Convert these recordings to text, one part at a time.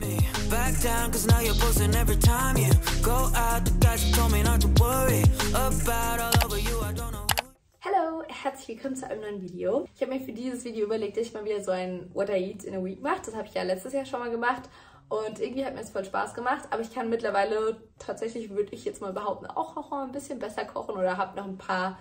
me back down, cause now you're posting every time you go out. The guys who told me not to worry about all over you, I don't know. Hallo, herzlich willkommen zu einem neuen Video. Ich habe mir für dieses Video überlegt, dass ich mal wieder so ein What I Eat in a Week mache. Das habe ich ja letztes Jahr schon mal gemacht und irgendwie hat mir das voll Spaß gemacht. Aber ich kann mittlerweile tatsächlich, würde ich jetzt mal behaupten, auch noch ein bisschen besser kochen oder habe noch ein paar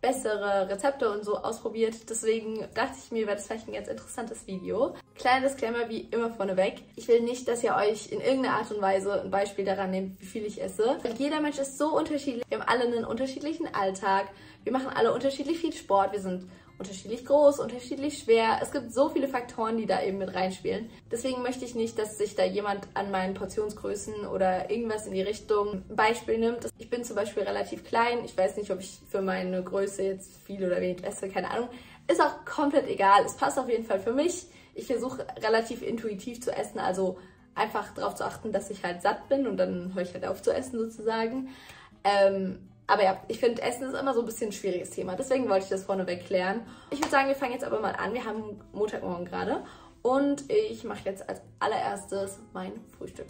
bessere Rezepte und so ausprobiert. Deswegen dachte ich mir, wäre das vielleicht ein ganz interessantes Video. Kleiner Disclaimer wie immer vorneweg. Ich will nicht, dass ihr euch in irgendeiner Art und Weise ein Beispiel daran nehmt, wie viel ich esse. Und jeder Mensch ist so unterschiedlich. Wir haben alle einen unterschiedlichen Alltag. Wir machen alle unterschiedlich viel Sport. Wir sind unterschiedlich groß, unterschiedlich schwer. Es gibt so viele Faktoren, die da eben mit reinspielen. Deswegen möchte ich nicht, dass sich da jemand an meinen Portionsgrößen oder irgendwas in die Richtung Beispiel nimmt. Ich bin zum Beispiel relativ klein. Ich weiß nicht, ob ich für meine Größe jetzt viel oder wenig esse, keine Ahnung. Ist auch komplett egal. Es passt auf jeden Fall für mich. Ich versuche relativ intuitiv zu essen, also einfach darauf zu achten, dass ich halt satt bin und dann höre ich halt auf zu essen sozusagen. Aber ja, ich finde, Essen ist immer so ein bisschen ein schwieriges Thema. Deswegen wollte ich das vorneweg klären. Ich würde sagen, wir fangen jetzt aber mal an. Wir haben Montagmorgen gerade. Und ich mache jetzt als allererstes mein Frühstück.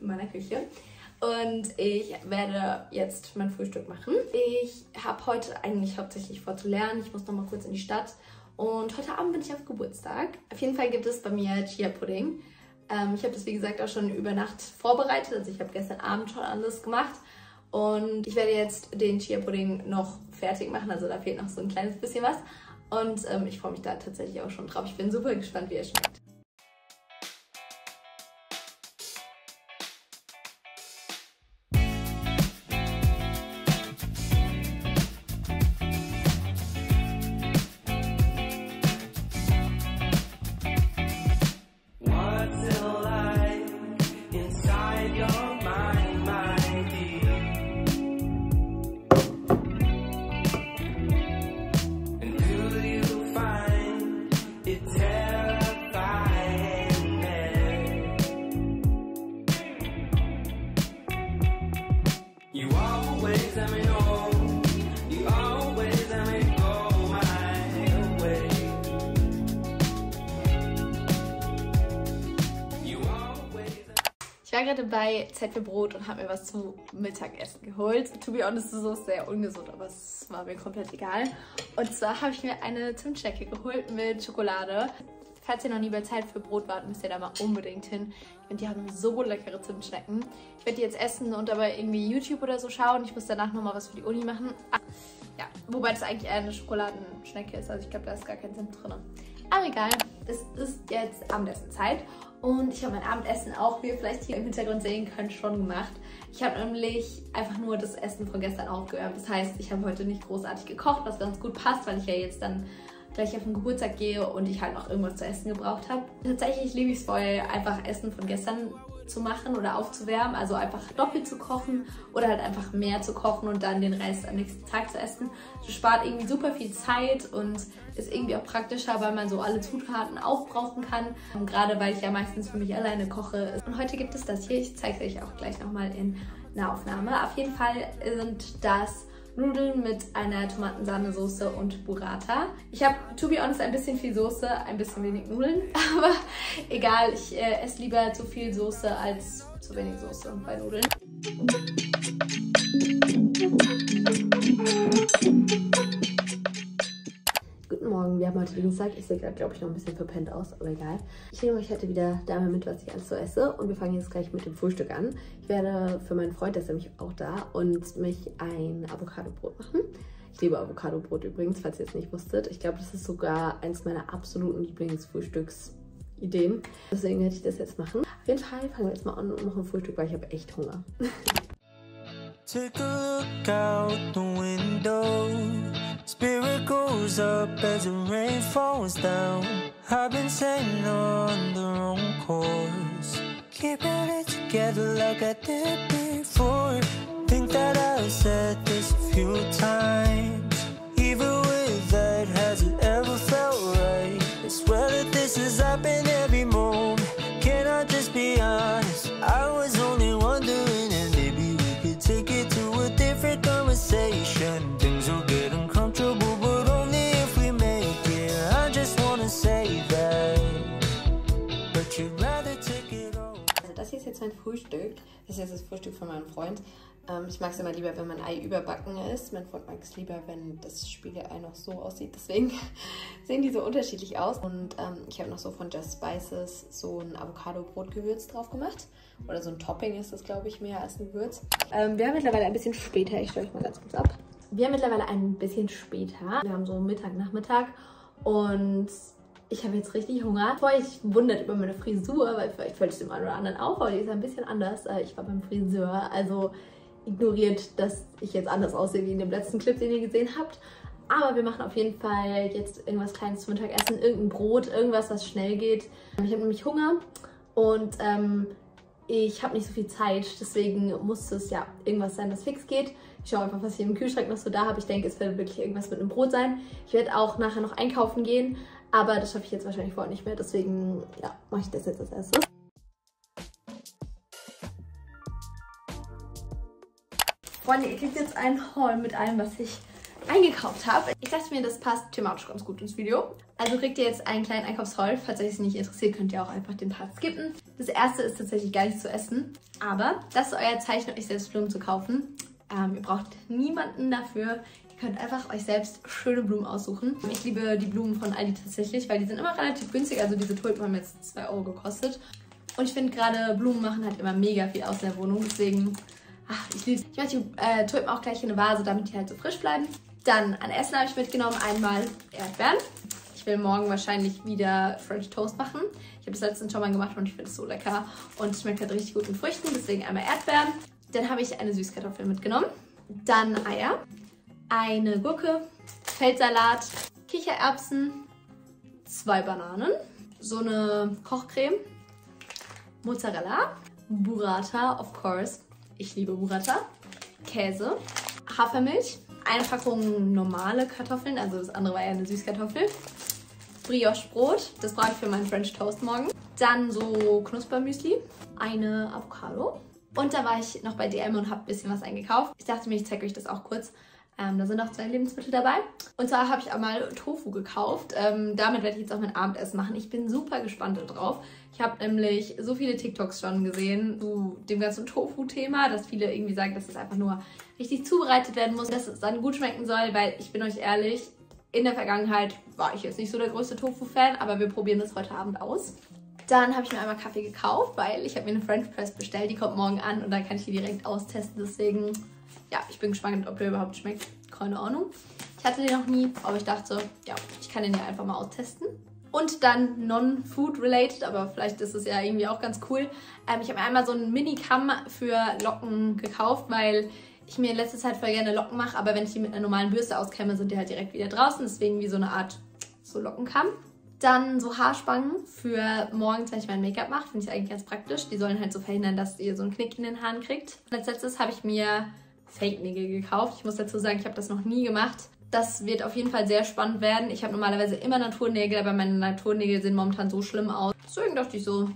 In meiner Küche und ich werde jetzt mein Frühstück machen. Ich habe heute eigentlich hauptsächlich vor zu lernen. Ich muss noch mal kurz in die Stadt und heute Abend bin ich auf Geburtstag. Auf jeden Fall gibt es bei mir Chia-Pudding. Ich habe das wie gesagt auch schon über Nacht vorbereitet, also ich habe gestern Abend schon alles gemacht und ich werde jetzt den Chia-Pudding noch fertig machen, also da fehlt noch so ein kleines bisschen was und ich freue mich da tatsächlich auch schon drauf. Ich bin super gespannt, wie er schmeckt. Ich war gerade bei Zeit für Brot und habe mir was zum Mittagessen geholt. To be honest, das ist sehr ungesund, aber es war mir komplett egal. Und zwar habe ich mir eine Zimtschnecke geholt mit Schokolade. Falls ihr noch nie bei Zeit für Brot wart, müsst ihr da mal unbedingt hin. Ich finde, die haben so leckere Zimtschnecken. Ich werde die jetzt essen und dabei irgendwie YouTube oder so schauen. Ich muss danach nochmal was für die Uni machen. Ah, ja, wobei das eigentlich eher eine Schokoladenschnecke ist. Also ich glaube, da ist gar kein Zimt drin. Aber egal, es ist jetzt Abendessenzeit. Und ich habe mein Abendessen auch, wie ihr vielleicht hier im Hintergrund sehen könnt, schon gemacht. Ich habe nämlich einfach nur das Essen von gestern aufgewärmt. Das heißt, ich habe heute nicht großartig gekocht, was ganz gut passt, weil ich ja jetzt dann gleich auf den Geburtstag gehe und ich halt noch irgendwas zu essen gebraucht habe. Tatsächlich liebe ich es voll, einfach Essen von gestern zu machen oder aufzuwärmen, also einfach doppelt zu kochen oder halt einfach mehr zu kochen und dann den Rest am nächsten Tag zu essen. Das spart irgendwie super viel Zeit und ist irgendwie auch praktischer, weil man so alle Zutaten aufbrauchen kann. Und gerade weil ich ja meistens für mich alleine koche. Und heute gibt es das hier, ich zeige es euch auch gleich nochmal in einer Aufnahme. Auf jeden Fall sind das Nudeln mit einer Tomatensahnesoße und Burrata. Ich habe, to be honest, ein bisschen viel Soße, ein bisschen wenig Nudeln. Aber egal, ich esse lieber zu viel Soße als zu wenig Soße bei Nudeln. Guten Morgen, wir haben heute Dienstag. Ich sehe gerade, glaube ich, noch ein bisschen verpennt aus, aber egal. Ich nehme euch heute wieder damit mit, was ich alles so esse und wir fangen jetzt gleich mit dem Frühstück an. Ich werde für meinen Freund, der ist nämlich auch da, und mich ein Avocadobrot machen. Ich liebe Avocadobrot übrigens, falls ihr es nicht wusstet. Ich glaube, das ist sogar eins meiner absoluten Lieblingsfrühstücksideen. Deswegen werde ich das jetzt machen. Auf jeden Fall fangen wir jetzt mal an und machen Frühstück, weil ich habe echt Hunger. Take a look out the window. Spirit goes up as the rain falls down. I've been sailing on the wrong course. keep it together like I did before. Think that I said this a few times. Even with that, has it ever felt right? I swear that this has happened every moment. Can I just be honest? I was only wondering, and maybe we could take it to a different conversation. Things will get uncomfortable, but only if we make it. I just wanna say that. But you'd rather take it all. Also das hier ist jetzt mein Frühstück. Das hier ist das Frühstück von meinem Freund. Ich mag es immer lieber, wenn mein Ei überbacken ist. Mein Freund mag es lieber, wenn das Spiegelei noch so aussieht. Deswegen sehen die so unterschiedlich aus. Und ich habe noch so von Just Spices so ein Avocado-Brotgewürz drauf gemacht. Oder so ein Topping ist das, glaube ich, mehr als ein Gewürz. Wir haben mittlerweile ein bisschen später. Ich stelle euch mal ganz kurz ab. Wir haben so Mittag, Nachmittag. Und ich habe jetzt richtig Hunger. Bevor ihr euch wundert über meine Frisur, weil vielleicht fällt es dem einen oder anderen auf, aber die ist ein bisschen anders. Ich war beim Friseur, also ignoriert, dass ich jetzt anders aussehe wie in dem letzten Clip, den ihr gesehen habt. Aber wir machen auf jeden Fall jetzt irgendwas Kleines zum Mittagessen, irgendein Brot, irgendwas, was schnell geht. Ich habe nämlich Hunger und ich habe nicht so viel Zeit, deswegen muss es ja irgendwas sein, das fix geht. Ich schaue einfach, was ich im Kühlschrank noch so da habe. Ich denke, es wird wirklich irgendwas mit einem Brot sein. Ich werde auch nachher noch einkaufen gehen, aber das schaffe ich jetzt wahrscheinlich vorher nicht mehr. Deswegen ja, mache ich das jetzt als erstes. Freunde, ihr kriegt jetzt einen Haul mit allem, was ich eingekauft habe. Ich dachte mir, das passt thematisch ganz gut ins Video. Also kriegt ihr jetzt einen kleinen Einkaufshaul. Falls euch das nicht interessiert, könnt ihr auch einfach den Part skippen. Das erste ist tatsächlich gar nichts zu essen. Aber das ist euer Zeichen, euch selbst Blumen zu kaufen. Ihr braucht niemanden dafür. Ihr könnt einfach euch selbst schöne Blumen aussuchen. Ich liebe die Blumen von Aldi tatsächlich, weil die sind immer relativ günstig. Also diese Tulpen haben jetzt 2 Euro gekostet. Und ich finde gerade, Blumen machen halt immer mega viel aus der Wohnung. Deswegen... ach, ich mache die Tulpen auch gleich in eine Vase, damit die halt so frisch bleiben. Dann an Essen habe ich mitgenommen einmal Erdbeeren. Ich will morgen wahrscheinlich wieder French Toast machen. Ich habe das letztens schon mal gemacht und ich finde es so lecker. Und es schmeckt halt richtig gut mit Früchten, deswegen einmal Erdbeeren. Dann habe ich eine Süßkartoffel mitgenommen. Dann Eier, eine Gurke, Feldsalat, Kichererbsen, 2 Bananen, so eine Kochcreme, Mozzarella, Burrata, of course. Ich liebe Burrata, Käse, Hafermilch, eine Packung normale Kartoffeln, also das andere war ja eine Süßkartoffel, Brioche-Brot, das brauche ich für meinen French Toast morgen, dann so Knuspermüsli, eine Avocado und da war ich noch bei DM und habe ein bisschen was eingekauft. Ich dachte mir, ich zeige euch das auch kurz. Da sind auch 2 Lebensmittel dabei. Und zwar habe ich einmal Tofu gekauft. Damit werde ich jetzt auch mein Abendessen machen. Ich bin super gespannt darauf. Ich habe nämlich so viele TikToks schon gesehen zu dem ganzen Tofu-Thema, dass viele irgendwie sagen, dass es einfach nur richtig zubereitet werden muss, dass es dann gut schmecken soll, weil ich bin euch ehrlich, in der Vergangenheit war ich jetzt nicht so der größte Tofu-Fan, aber wir probieren das heute Abend aus. Dann habe ich mir einmal Kaffee gekauft, weil ich habe mir eine French Press bestellt. Die kommt morgen an und dann kann ich die direkt austesten, deswegen... ja, ich bin gespannt, ob der überhaupt schmeckt. Keine Ahnung. Ich hatte den noch nie, aber ich dachte, ja, ich kann den ja einfach mal austesten. Und dann non-food-related, aber vielleicht ist es ja irgendwie auch ganz cool. Ich habe mir einmal so einen Mini-Kamm für Locken gekauft, weil ich mir in letzter Zeit voll gerne Locken mache. Aber wenn ich die mit einer normalen Bürste auskämme, sind die halt direkt wieder draußen. Deswegen wie so eine Art so Lockenkamm. Dann so Haarspangen für morgens, wenn ich mein Make-up mache. Finde ich eigentlich ganz praktisch. Die sollen halt so verhindern, dass ihr so einen Knick in den Haaren kriegt. Und als letztes habe ich mir... Fake-Nägel gekauft. Ich muss dazu sagen, ich habe das noch nie gemacht. Das wird auf jeden Fall sehr spannend werden. Ich habe normalerweise immer Naturnägel, aber meine Naturnägel sehen momentan so schlimm aus. Deswegen dachte ich so,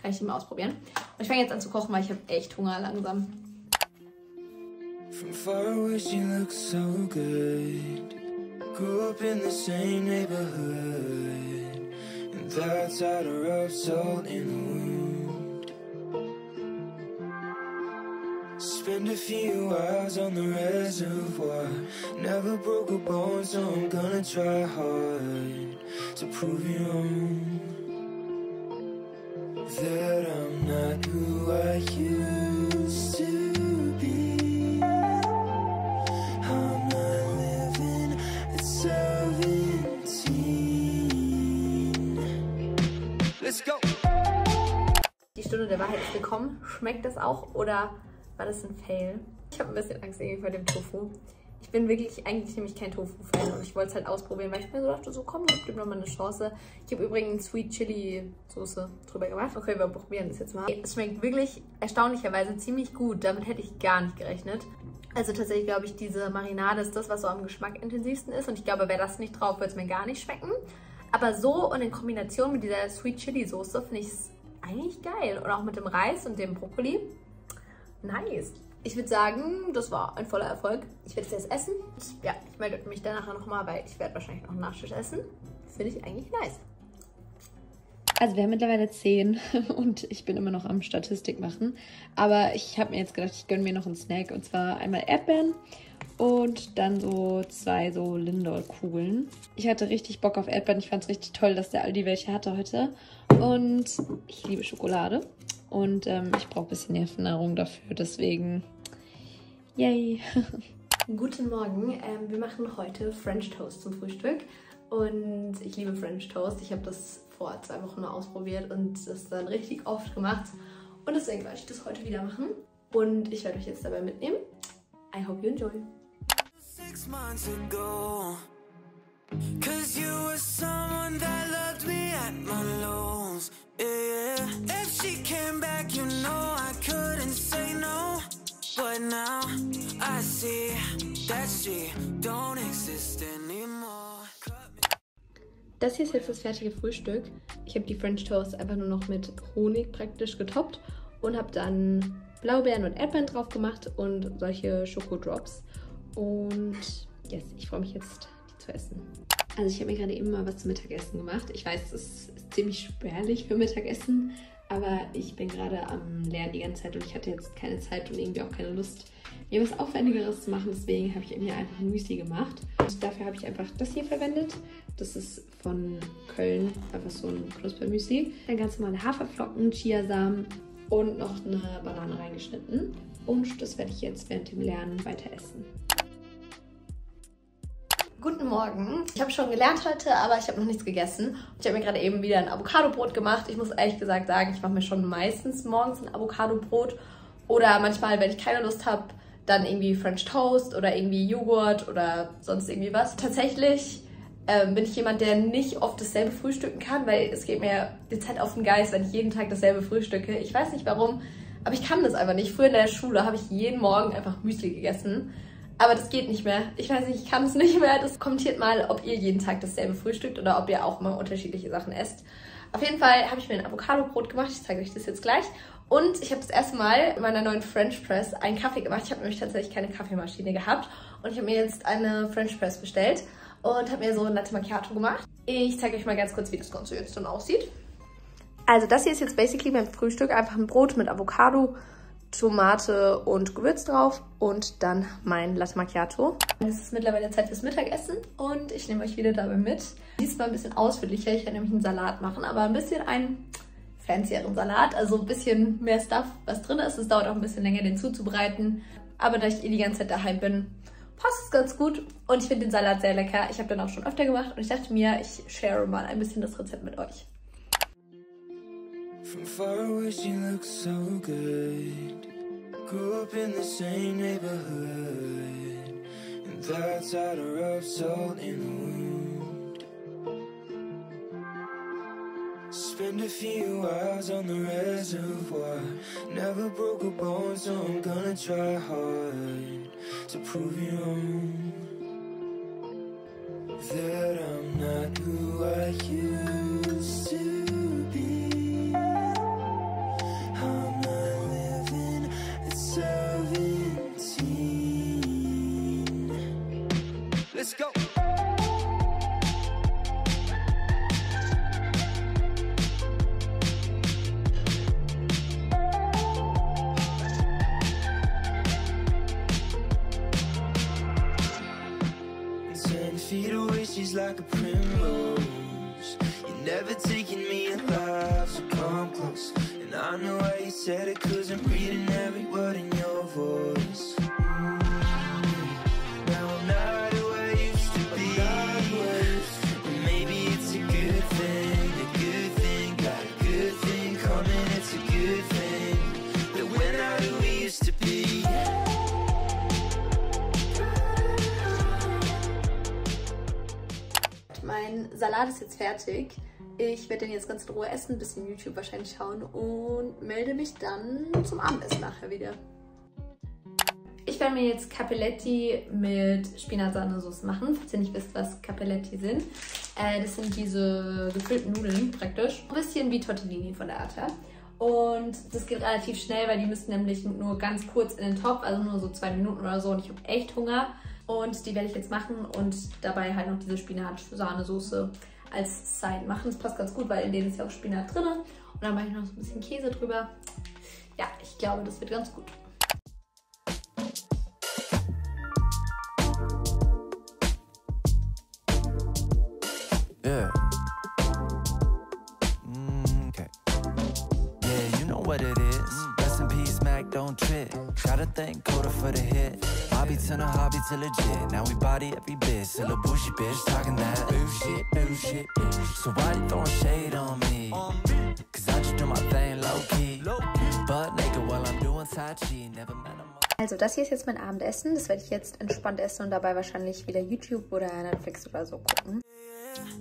kann ich die mal ausprobieren. Und ich fange jetzt an zu kochen, weil ich habe echt Hunger langsam. Spend a few hours on the reservoir. Never broke a bone, so I'm gonna try hard to prove you wrong. That I'm not who I used to be. I'm not living at 17. Let's go! Die Stunde der Wahrheit ist gekommen. Schmeckt das auch oder... war das ein Fail? Ich habe ein bisschen Angst irgendwie vor dem Tofu. Ich bin wirklich eigentlich nämlich kein Tofu-Fan und ich wollte es halt ausprobieren, weil ich mir so dachte, so komm, ich gebe nochmal eine Chance. Ich habe übrigens Sweet Chili Soße drüber gemacht. Okay, wir probieren das jetzt mal. Es schmeckt wirklich erstaunlicherweise ziemlich gut. Damit hätte ich gar nicht gerechnet. Also tatsächlich glaube ich, diese Marinade ist das, was so am Geschmack intensivsten ist. Und ich glaube, wäre das nicht drauf, würde es mir gar nicht schmecken. Aber so und in Kombination mit dieser Sweet Chili Soße finde ich es eigentlich geil. Und auch mit dem Reis und dem Brokkoli. Nice. Ich würde sagen, das war ein voller Erfolg. Ich werde es jetzt essen. Ja, ich melde mich danach nochmal, weil ich werde wahrscheinlich noch einen Nachtisch essen. Finde ich eigentlich nice. Also wir haben mittlerweile 10 und ich bin immer noch am Statistik machen. Aber ich habe mir jetzt gedacht, ich gönne mir noch einen Snack. Und zwar einmal Erdbeeren und dann so 2 so Lindor-Kugeln. Ich hatte richtig Bock auf Erdbeeren. Ich fand es richtig toll, dass der Aldi welche hatte heute. Und ich liebe Schokolade. Und ich brauche ein bisschen Nervennahrung dafür. Deswegen, yay! Guten Morgen. Wir machen heute French Toast zum Frühstück. Und ich liebe French Toast. Ich habe das vor 2 Wochen mal ausprobiert und das dann richtig oft gemacht. Und deswegen werde ich das heute wieder machen. Und ich werde euch jetzt dabei mitnehmen. I hope you enjoy. 6 months ago, 'cause you were someone that loved me at my lows. Yeah. If she came back, you know I couldn't say no. But now I see that she don't exist anymore. Das hier ist jetzt das fertige Frühstück. Ich habe die French Toast einfach nur noch mit Honig praktisch getoppt und habe dann Blaubeeren und Erdbeeren drauf gemacht und solche Schokodrops. Und yes, ich freue mich jetzt, die zu essen. Also ich habe mir gerade eben mal was zum Mittagessen gemacht. Ich weiß, es ist ziemlich spärlich für Mittagessen, aber ich bin gerade am Lernen die ganze Zeit und ich hatte jetzt keine Zeit und irgendwie auch keine Lust, mir was Aufwendigeres zu machen. Deswegen habe ich mir einfach ein Müsli gemacht. Und dafür habe ich einfach das hier verwendet. Das ist von Köln, einfach so ein Knuspermüsli. Dann ganz normale Haferflocken, Chiasamen und noch eine Banane reingeschnitten. Und das werde ich jetzt während dem Lernen weiter essen. Guten Morgen. Ich habe schon gelernt heute, aber ich habe noch nichts gegessen. Ich habe mir gerade eben wieder ein Avocado-Brot gemacht. Ich muss ehrlich gesagt sagen, ich mache mir schon meistens morgens ein Avocado-Brot. Oder manchmal, wenn ich keine Lust habe, dann irgendwie French Toast oder irgendwie Joghurt oder sonst irgendwie was. Tatsächlich bin ich jemand, der nicht oft dasselbe frühstücken kann, weil es geht mir die Zeit auf den Geist, wenn ich jeden Tag dasselbe frühstücke. Ich weiß nicht warum, aber ich kann das einfach nicht. Früher in der Schule habe ich jeden Morgen einfach Müsli gegessen. Aber das geht nicht mehr. Ich weiß nicht, ich kann es nicht mehr. Das kommentiert mal, ob ihr jeden Tag dasselbe frühstückt oder ob ihr auch mal unterschiedliche Sachen esst. Auf jeden Fall habe ich mir ein Avocado-Brot gemacht. Ich zeige euch das jetzt gleich. Und ich habe das erste Mal in meiner neuen French Press einen Kaffee gemacht. Ich habe nämlich tatsächlich keine Kaffeemaschine gehabt. Und ich habe mir jetzt eine French Press bestellt und habe mir so ein Latte Macchiato gemacht. Ich zeige euch mal ganz kurz, wie das Ganze jetzt dann aussieht. Also das hier ist jetzt basically beim Frühstück einfach ein Brot mit Avocado, Tomate und Gewürz drauf und dann mein Latte Macchiato. Es ist mittlerweile Zeit fürs Mittagessen und ich nehme euch wieder dabei mit. Diesmal ein bisschen ausführlicher, ich werde nämlich einen Salat machen, aber ein bisschen einen fancieren Salat, also ein bisschen mehr Stuff, was drin ist. Es dauert auch ein bisschen länger, den zuzubereiten, aber da ich eh die ganze Zeit daheim bin, passt es ganz gut und ich finde den Salat sehr lecker. Ich habe den auch schon öfter gemacht und ich dachte mir, ich share mal ein bisschen das Rezept mit euch. From far away she looks so good. Grew up in the same neighborhood. And that's how to rub salt in the wound. Spend a few hours on the reservoir. Never broke a bone, so I'm gonna try hard to prove you wrong. That I'm not who I used to be. Let's go. And 10 feet away, she's like a primrose. You're never taking me alive, so come close. And I know why you said it, 'cause I'm reading every word in your voice. Salat ist jetzt fertig. Ich werde den jetzt ganz in Ruhe essen, ein bisschen YouTube wahrscheinlich schauen und melde mich dann zum Abendessen nachher wieder. Ich werde mir jetzt Cappelletti mit Spinatsahnesauce machen, falls ihr nicht wisst, was Cappelletti sind. Das sind diese gefüllten Nudeln praktisch. Ein bisschen wie Tortellini von der Art her. Und das geht relativ schnell, weil die müssen nämlich nur ganz kurz in den Topf, also nur so 2 Minuten oder so. Und ich habe echt Hunger. Und die werde ich jetzt machen und dabei halt noch diese Spinat-Sahnesoße als Side machen. Das passt ganz gut, weil in denen ist ja auch Spinat drin. Und dann mache ich noch so ein bisschen Käse drüber. Ja, ich glaube, das wird ganz gut. Yeah. Okay. Yeah, you know what it is. Rest in peace, Mac, don't trip. Try to thank Coda for the hit. Hobby turn a hobby to legit. Now we body every bitch. Still a bushy bitch talking that bullshit, bullshit. So why you throwing shade on me? Cause I just do my thing low key. But naked while I'm doing Tai Chi. Never mind. Also das hier ist jetzt mein Abendessen. Das werde ich jetzt entspannt essen und dabei wahrscheinlich wieder YouTube oder Netflix oder so gucken.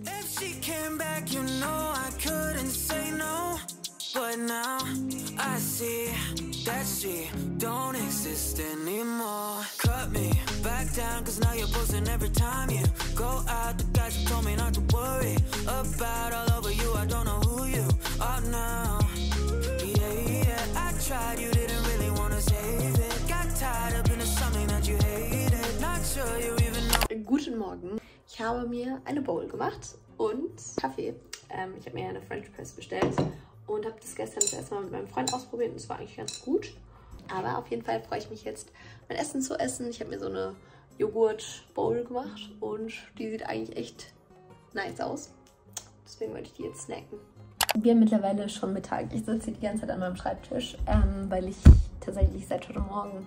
If she came back, you know I couldn't say no. But now I see that she don't exist anymore. Cut me back down, cause now you're posting every time you go out. The guys who told me not to worry about all over you. I don't know who you are now. Yeah, yeah, I tried, you didn't really wanna save it. Got tied up into something that you hated. Not sure you even know. Guten Morgen. Ich habe mir eine Bowl gemacht und Kaffee. Ich habe mir eine French Press bestellt und habe das gestern das erste Mal mit meinem Freund ausprobiert und es war eigentlich ganz gut. Aber auf jeden Fall freue ich mich jetzt, mein Essen zu essen. Ich habe mir so eine Joghurt-Bowl gemacht und die sieht eigentlich echt nice aus. Deswegen wollte ich die jetzt snacken. Wir haben mittlerweile schon Mittag. Ich sitze hier die ganze Zeit an meinem Schreibtisch, weil ich tatsächlich seit heute Morgen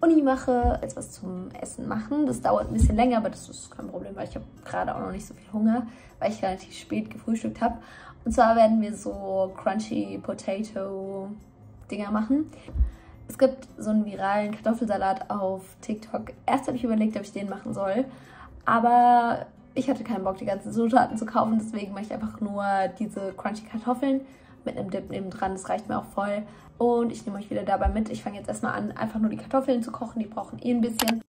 Uni mache, als was zum Essen machen. Das dauert ein bisschen länger, aber das ist kein Problem, weil ich habe gerade auch noch nicht so viel Hunger, weil ich relativ spät gefrühstückt habe. Und zwar werden wir so crunchy Potato Dinger machen. Es gibt so einen viralen Kartoffelsalat auf TikTok. Erst habe ich überlegt, ob ich den machen soll, aber ich hatte keinen Bock, die ganzen Zutaten zu kaufen, deswegen mache ich einfach nur diese crunchy Kartoffeln mit einem Dip nebendran, das reicht mir auch voll. Und ich nehme euch wieder dabei mit. Ich fange jetzt erstmal an, einfach nur die Kartoffeln zu kochen. Die brauchen eh ein bisschen.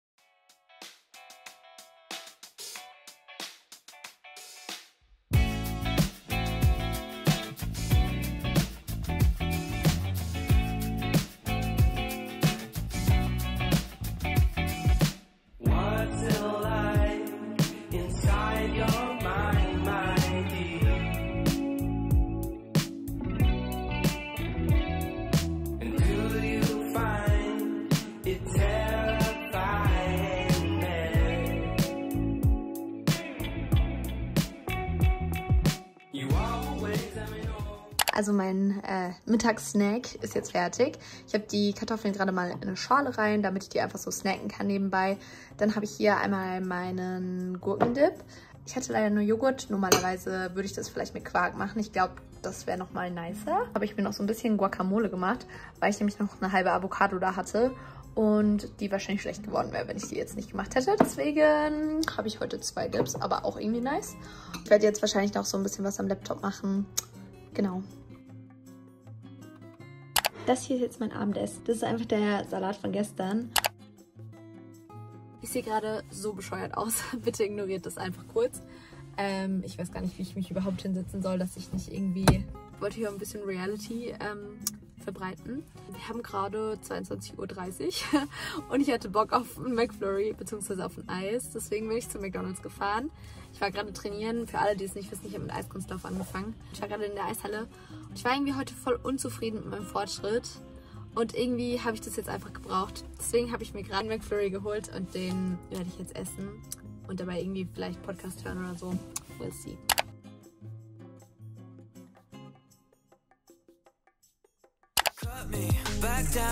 Also mein Mittagssnack ist jetzt fertig. Ich habe die Kartoffeln gerade mal in eine Schale rein, damit ich die einfach so snacken kann nebenbei. Dann habe ich hier einmal meinen Gurkendip. Ich hatte leider nur Joghurt. Normalerweise würde ich das vielleicht mit Quark machen. Ich glaube, das wäre nochmal nicer. Habe ich mir noch so ein bisschen Guacamole gemacht, weil ich nämlich noch eine halbe Avocado da hatte und die wahrscheinlich schlecht geworden wäre, wenn ich die jetzt nicht gemacht hätte. Deswegen habe ich heute 2 Dips, aber auch irgendwie nice. Ich werde jetzt wahrscheinlich noch so ein bisschen was am Laptop machen. Genau. Das hier ist jetzt mein Abendessen. Das ist einfach der Salat von gestern. Ich sehe gerade so bescheuert aus. Bitte ignoriert das einfach kurz. Ich weiß gar nicht, wie ich mich überhaupt hinsetzen soll, dass ich nicht irgendwie... Ich wollte hier ein bisschen Reality verbreiten. Wir haben gerade 22:30 Uhr und ich hatte Bock auf einen McFlurry bzw. auf ein Eis. Deswegen bin ich zu McDonald's gefahren. Ich war gerade trainieren. Für alle, die es nicht wissen, ich habe mit Eiskunstlauf angefangen. Ich war gerade in der Eishalle. Ich war irgendwie heute voll unzufrieden mit meinem Fortschritt und irgendwie habe ich das jetzt einfach gebraucht. Deswegen habe ich mir gerade einen McFlurry geholt und den werde ich jetzt essen und dabei irgendwie vielleicht Podcast hören oder so. We'll see. Cut me back down.